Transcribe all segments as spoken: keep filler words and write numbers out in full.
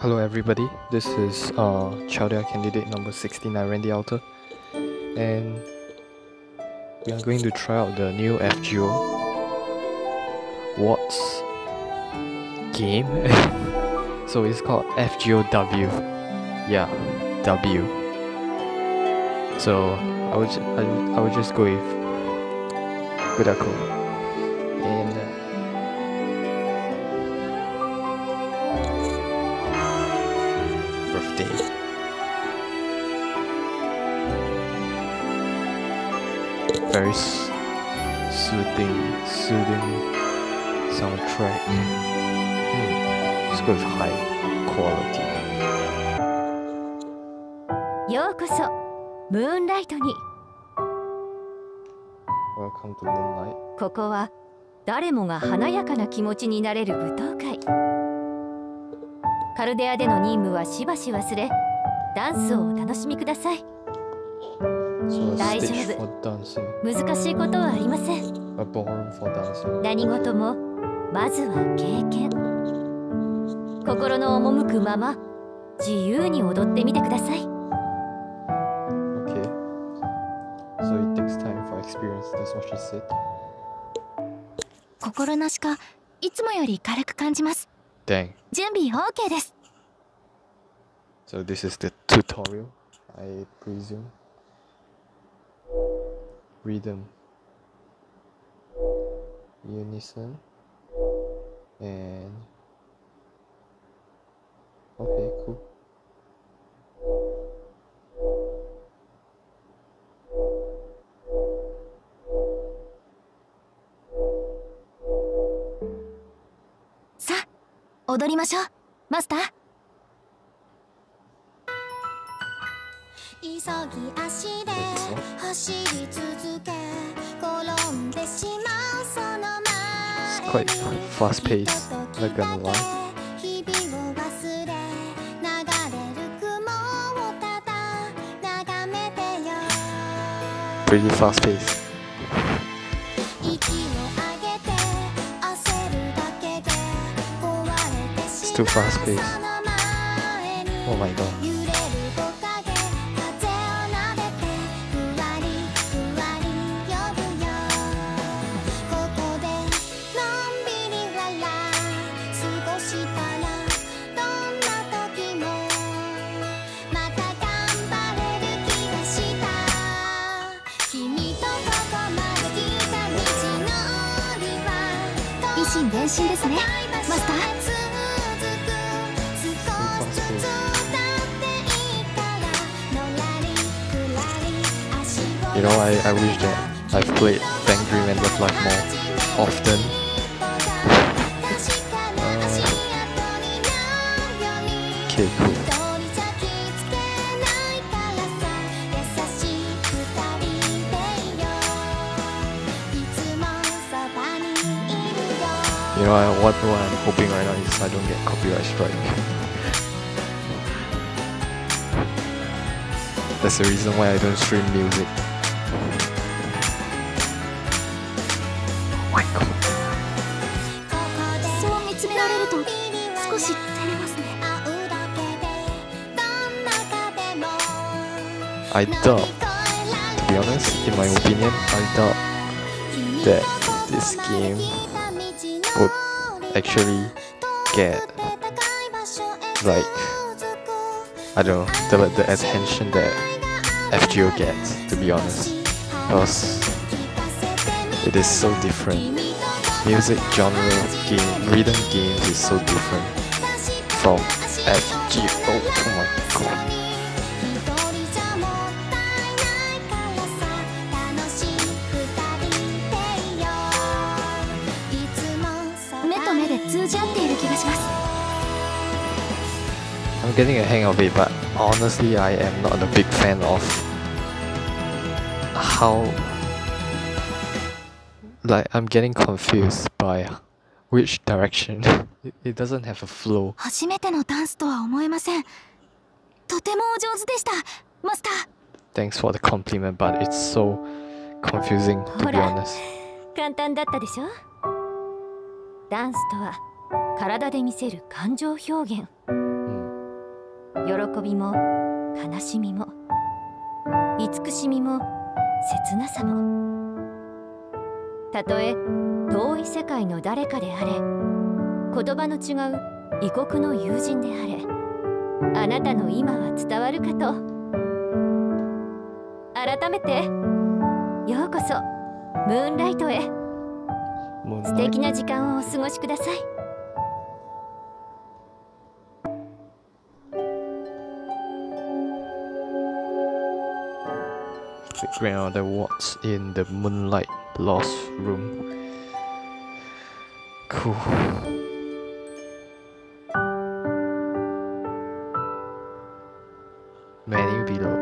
Hello everybody, this is uh, Chaldea candidate number sixty-nine, Randy Alter, and we are going to try out the new F G O WATS game. So it's called F G O W. Yeah, W. So I would, I would, I would just go with Gudako. And birthday. Very soothing, soothing soundtrack. Mm. It's good with high quality. ようこそムーンライトに。Welcome to Moonlight. ここは誰もが華やかな気持ちになれる舞踏会。カルデアでの任務はしばし忘れ、ダンスをお楽しみください。大丈夫。難しいことはありません。何事もまずは経験。心の赴くまま自由に踊ってみてください。Okay. So it takes time for experience. That's what she said. 心なしかいつもより軽く感じます。Dang. 準備 OK です。So this is the tutorial, I presume.Rhythm, unison, and okay, cool. So, 踊りましょう、マスター。急ぎ足で走り続け転んでしまうその前に人ときだけ日々を忘れ流れる雲をただ眺めてよ息を上げて焦るだけで壊れてしまうその前に安心ですね、マスター。You know, I I wish that I've played BanG Dream and Love Life more often. Uh, okay, cool. You know, I, what, what I'm hoping right now is I don't get copyright strike. That's the reason why I don't stream music. Why not? I doubt, to be honest, in my opinion, I doubt that this game would actually get like I don't know the, the attention that F G O gets, to be honest, because it is so different. Music genre game, rhythm games is so different from F G O. Oh my god. I'm getting a hang of it, but honestly, I am not a big fan of how. Like, I'm getting confused by which direction. It, it doesn't have a flow. 初めてのダンスとは思えません。とてもお上手でした、マスター。Thanks for the compliment, but it's so confusing, to be honest. 簡単だったでしょ。ダンスとは体で見せる感情表現。喜びも悲しみも慈しみも切なさも、たとえ遠い世界の誰かであれ、言葉の違う異国の友人であれ、あなたの今は伝わるかと。改めてようこそムーンライトへ。素敵な時間をお過ごしください。Fate/Grand Order Waltz in the Moonlight Lost Room. Cool. Menu below.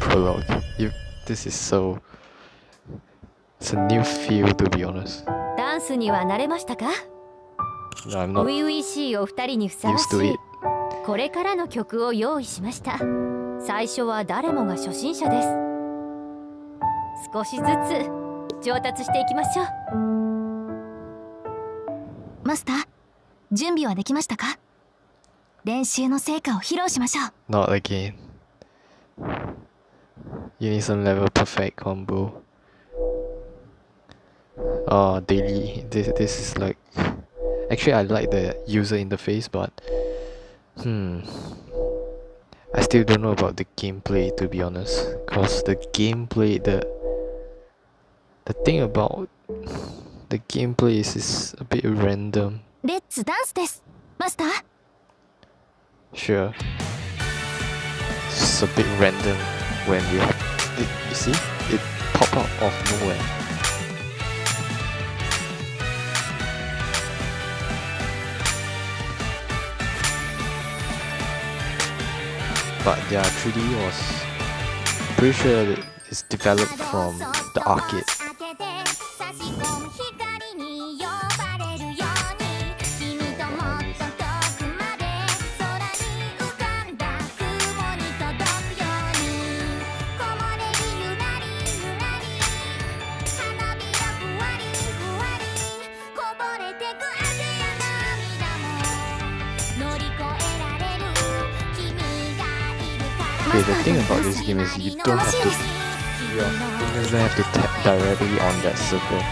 Prologue. You. This is so.It's a new feel, to be honest. ダンスには慣れましたか？ No, I'm not. 初々しいお二人にふさわしいこれからの曲を用意しました。最初は誰もが初心者です。少しずつ上達していきましょう。マスター、準備はできましたか？練習の成果を披露しましょう。Not again. Unison level perfect combo.Uh, daily. This, this is like. Actually, I like the user interface, but. Hmm. I still don't know about the gameplay, to be honest. Because the gameplay. The, the thing about. The gameplay is, is a bit random. Let's dance this, Master! Sure. It's a bit random when you. It, you see? It pops out of nowhere.But their three D was pretty sure it's developed from the arcade. The thing about this game is you don't have to, your fingers don't have to tap directly on that circle.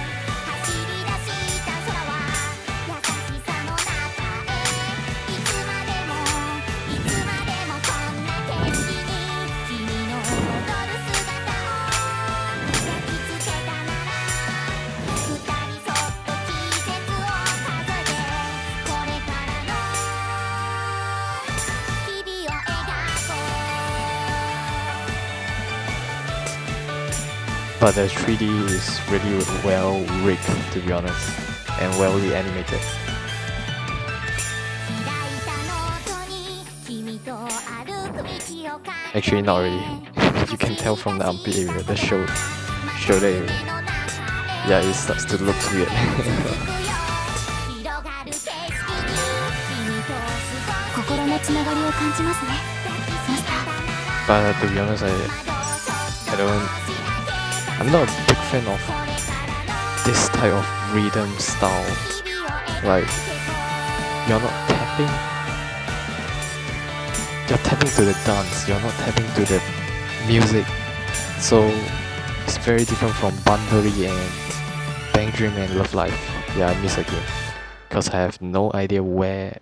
But the three D is really well rigged, to be honest, and well animated. Actually, not really. You can tell from the armpit area, the shoulder area. Yeah, it starts to look weird. But to be honest, I, I don't.I'm not a big fan of this type of rhythm style. Like, you're not tapping. You're tapping to the dance, you're not tapping to the music. So, it's very different from Bandori and BanG Dream and Love Life. Yeah, I miss again. Because I have no idea where.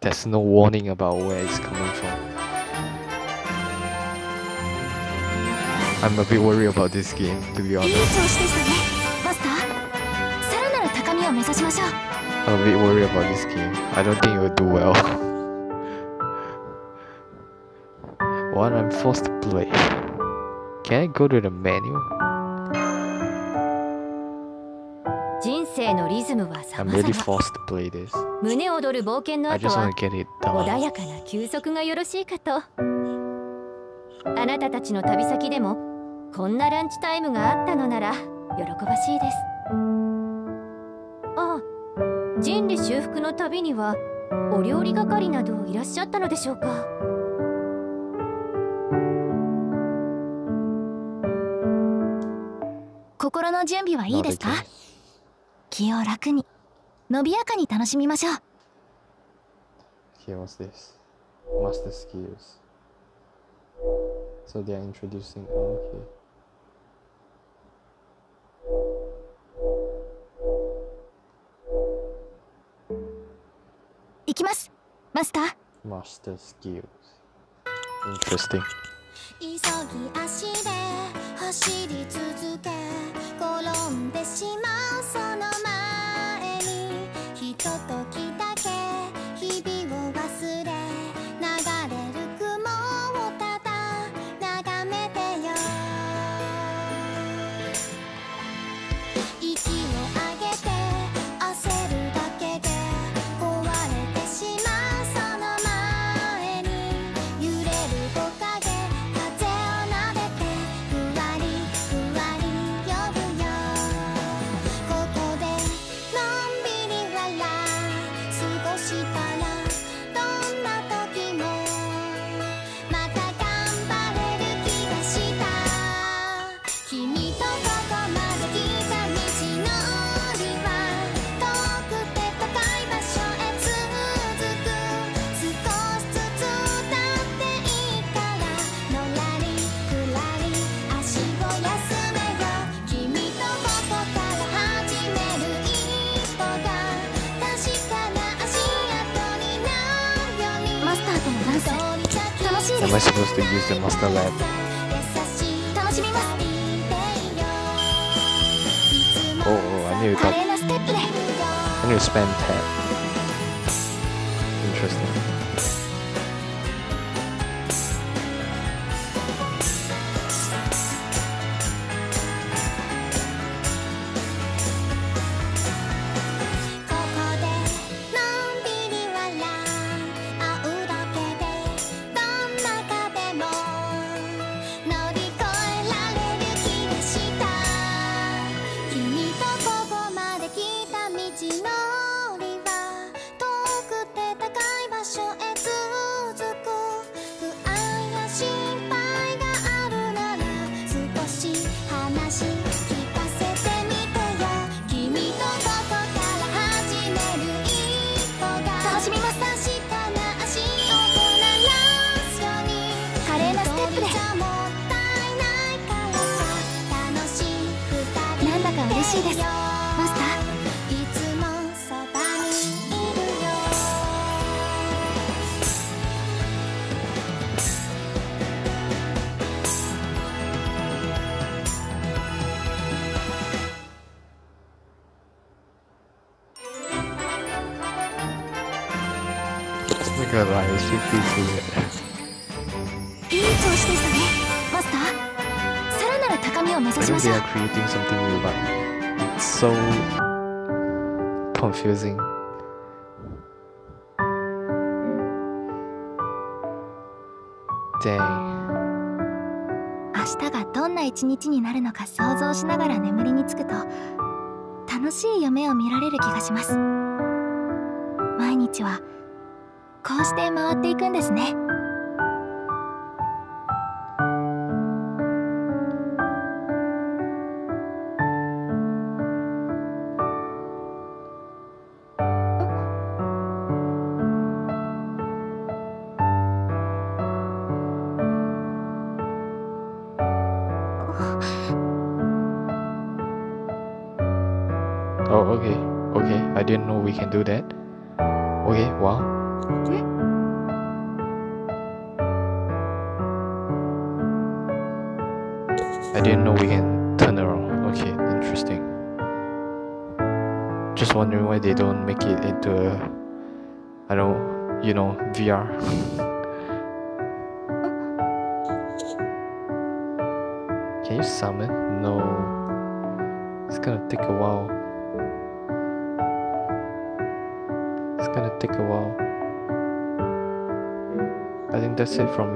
There's no warning about where it's coming from.I'm a bit worried about this game, to be honest. I'm a bit worried about this game. I don't think it will do well. What I'm forced to play. Can I go to the menu? I'm really forced to play this. I just want to get it done. あなたたちの旅先でもこんなランチタイムがあったのなら喜ばしいです。ああ、人類修復の旅にはお料理係などいらっしゃったのでしょうか。心の準備はいいですか？気を楽に伸びやかに楽しみましょう。Here was this master skills. So they are introducing. Okay. Ikimasu, master. Master skills. Interesting. 急ぎ足で走り続け転んでしまうその前にひとときだけ日々を忘れ流れる雲をただ眺めてよ息を上げて焦るだけで壊れてしまうその前に揺れるごかAm I supposed to use the Master Lab? Oh, oh, I need to I need to spam tab. Interesting. Confusing. Dang. 明日がどんな一日になるのか想像しながら眠りにつくと楽しい夢を見られる気がします。毎日はこうして回っていくんですね。Can do that. Okay, wow. Okay. I didn't know we can turn around. Okay, interesting. Just wondering why they don't make it into a, I don't, you know, V R. Can you summon? No. It's gonna take a while. Gonna take a while. I think that's it from me.